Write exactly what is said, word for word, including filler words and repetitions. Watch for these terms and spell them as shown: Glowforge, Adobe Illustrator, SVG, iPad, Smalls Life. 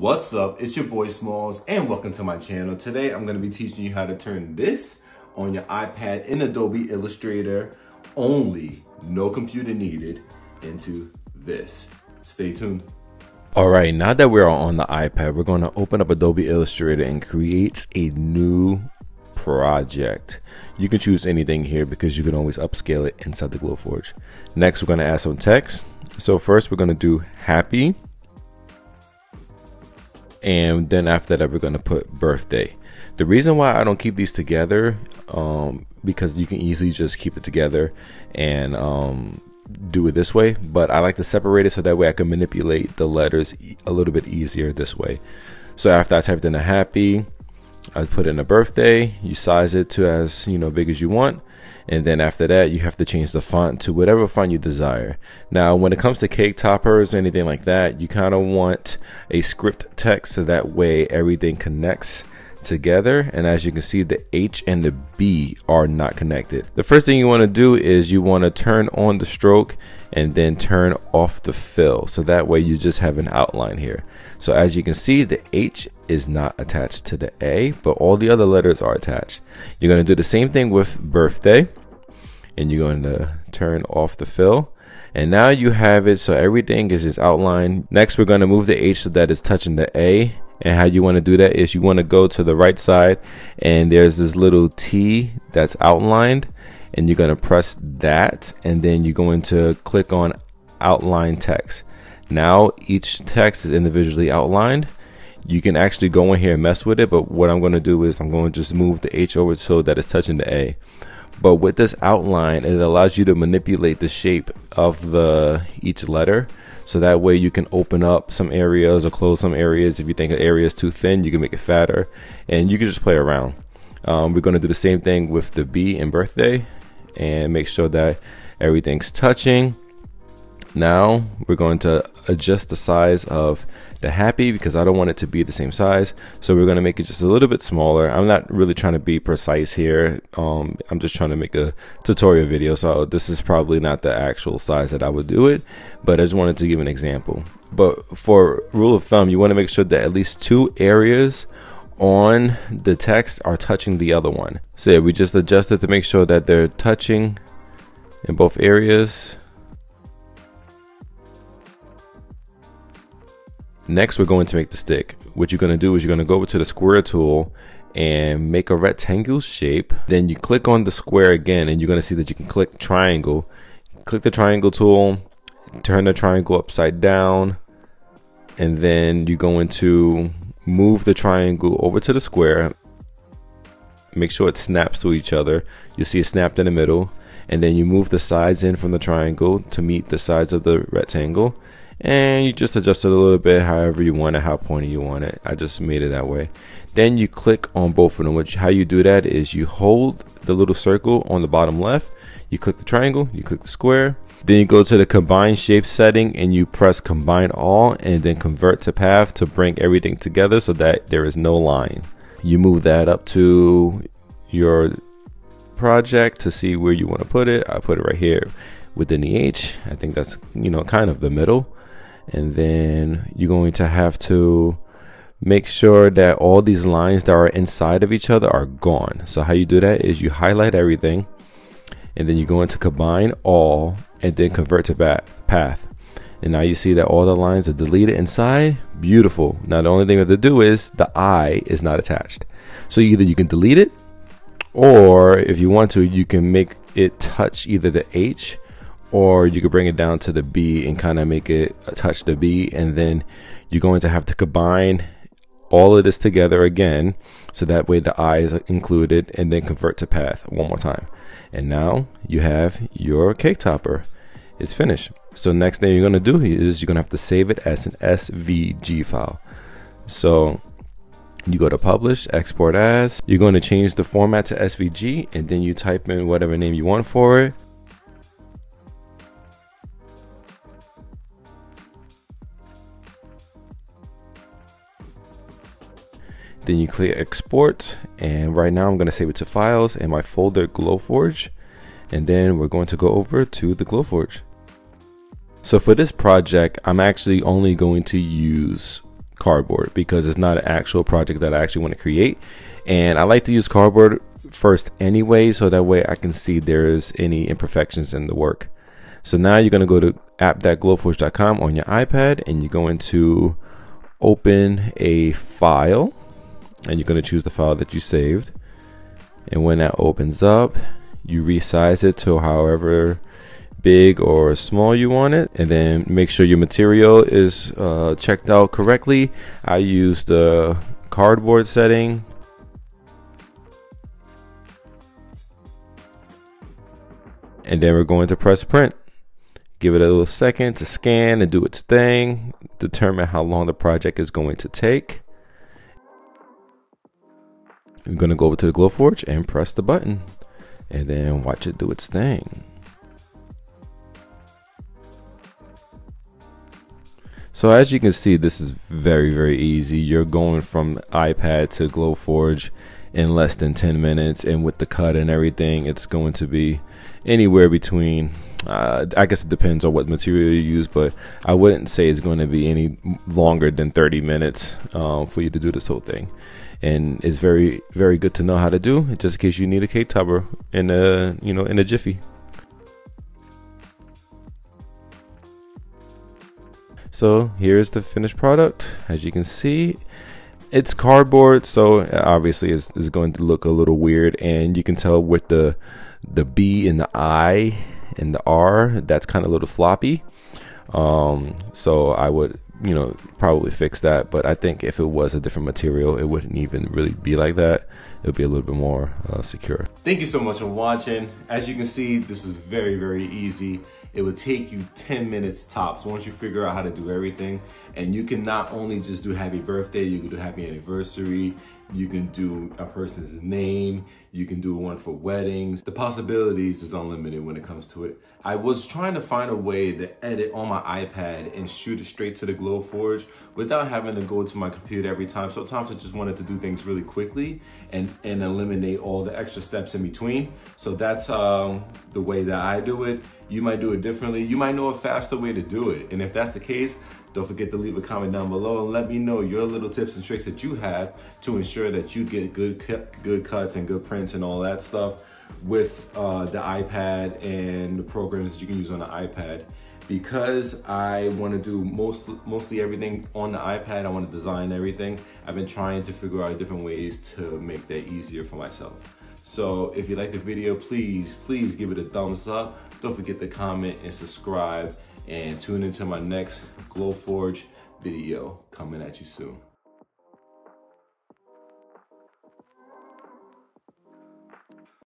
What's up? It's your boy Smalls and welcome to my channel. Today I'm going to be teaching you how to turn this on your iPad in Adobe Illustrator, only no computer needed, into this. Stay tuned. Alright, now that we are on the iPad, we're going to open up Adobe Illustrator and create a new project. You can choose anything here because you can always upscale it inside the Glowforge. Next, we're going to add some text. So first we're going to do happy. And then after that, we're going to put birthday. The reason why I don't keep these together, um, because you can easily just keep it together and um, do it this way. But I like to separate it so that way I can manipulate the letters a little bit easier this way. So after I typed in a happy, I put in a birthday. You size it to as you know big as you want. And then after that, you have to change the font to whatever font you desire. Now, when it comes to cake toppers or anything like that, you kind of want a script text so that way everything connects together. And as you can see, the H and the B are not connected. The first thing you want to do is you want to turn on the stroke and then turn off the fill. So that way you just have an outline here. So as you can see, the H is not attached to the A, but all the other letters are attached. You're going to do the same thing with birthday, and you're going to turn off the fill. And now you have it, so everything is just outlined. Next, we're going to move the H so that it's touching the A. And how you want to do that is you want to go to the right side, and there's this little T that's outlined, and you're going to press that, and then you're going to click on outline text. Now each text is individually outlined. You can actually go in here and mess with it, but what I'm going to do is I'm going to just move the H over so that it's touching the A. But with this outline, it allows you to manipulate the shape of the each letter. So that way you can open up some areas or close some areas. If you think an area is too thin, you can make it fatter, and you can just play around. Um, we're going to do the same thing with the B and birthday and make sure that everything's touching. Now we're going to adjust the size of the happy because I don't want it to be the same size. So we're going to make it just a little bit smaller. I'm not really trying to be precise here. Um, I'm just trying to make a tutorial video. So this is probably not the actual size that I would do it, but I just wanted to give an example. But for rule of thumb, you want to make sure that at least two areas on the text are touching the other one. So yeah, we just adjusted to make sure that they're touching in both areas. Next, we're going to make the stick. What you're going to do is you're going to go over to the square tool and make a rectangle shape. Then you click on the square again, and you're going to see that you can click triangle. Click the triangle tool, turn the triangle upside down, and then you're going to move the triangle over to the square. Make sure it snaps to each other. You'll see it snapped in the middle, and then you move the sides in from the triangle to meet the sides of the rectangle. And you just adjust it a little bit however you want it, how pointy you want it. I just made it that way. Then you click on both of them, which how you do that is you hold the little circle on the bottom left, you click the triangle, you click the square, then you go to the combine shape setting and you press combine all and then convert to path to bring everything together so that there is no line. You move that up to your project to see where you want to put it. I put it right here within the H. I think that's, you know, kind of the middle. And then you're going to have to make sure that all these lines that are inside of each other are gone. So how you do that is you highlight everything, and then you're going to combine all and then convert to path. And now you see that all the lines are deleted inside. Beautiful. Now the only thing we have to do is the I is not attached. So either you can delete it, or if you want to, you can make it touch either the H, or you could bring it down to the B and kind of make it touch the B. And then you're going to have to combine all of this together again. So that way the I is included, and then convert to path one more time. And now you have your cake topper. It's finished. So next thing you're going to do is you're going to have to save it as an S V G file. So you go to publish, export as. You're going to change the format to S V G, and then you type in whatever name you want for it. Then you click export, and right now I'm going to save it to files in my folder Glowforge, and then we're going to go over to the Glowforge. So for this project, I'm actually only going to use cardboard because it's not an actual project that I actually want to create. And I like to use cardboard first anyway, so that way I can see there's any imperfections in the work. So now you're going to go to app dot glowforge dot com on your iPad, and you're going to open a file, and you're going to choose the file that you saved. And when that opens up, you resize it to however big or small you want it, and then make sure your material is uh, checked out correctly. I use the cardboard setting. And then we're going to press print. Give it a little second to scan and do its thing. Determine how long the project is going to take. I'm going to go over to the Glowforge and press the button. And then watch it do its thing. So as you can see, this is very, very easy. You're going from iPad to Glowforge in less than ten minutes, and with the cut and everything, it's going to be anywhere between uh, I guess it depends on what material you use, but I wouldn't say it's going to be any longer than thirty minutes um, for you to do this whole thing. And it's very, very good to know how to do, just in case you need a cake topper in a you know in a jiffy. So here's the finished product. As you can see, it's cardboard, so obviously it's, it's going to look a little weird, and you can tell with the the B and the I and the R, that's kind of a little floppy. Um, so I would, you know, probably fix that. But I think if it was a different material, it wouldn't even really be like that. It would be a little bit more uh, secure. Thank you so much for watching. As you can see, this was very, very easy. It would take you ten minutes tops once you figure out how to do everything. And you can not only just do happy birthday, you can do happy anniversary, you can do a person's name, you can do one for weddings. The possibilities is unlimited when it comes to it. I was trying to find a way to edit on my iPad and shoot it straight to the Glowforge without having to go to my computer every time. Sometimes I just wanted to do things really quickly and, and eliminate all the extra steps in between. So that's um, the way that I do it. You might do it differently. You might know a faster way to do it. And if that's the case, don't forget to leave a comment down below and let me know your little tips and tricks that you have to ensure that you get good, good cuts and good prints and all that stuff with uh, the iPad and the programs that you can use on the iPad. Because I want to do most, mostly everything on the iPad, I want to design everything. I've been trying to figure out different ways to make that easier for myself. So if you like the video, please, please give it a thumbs up. Don't forget to comment and subscribe, and tune into my next Glowforge video coming at you soon.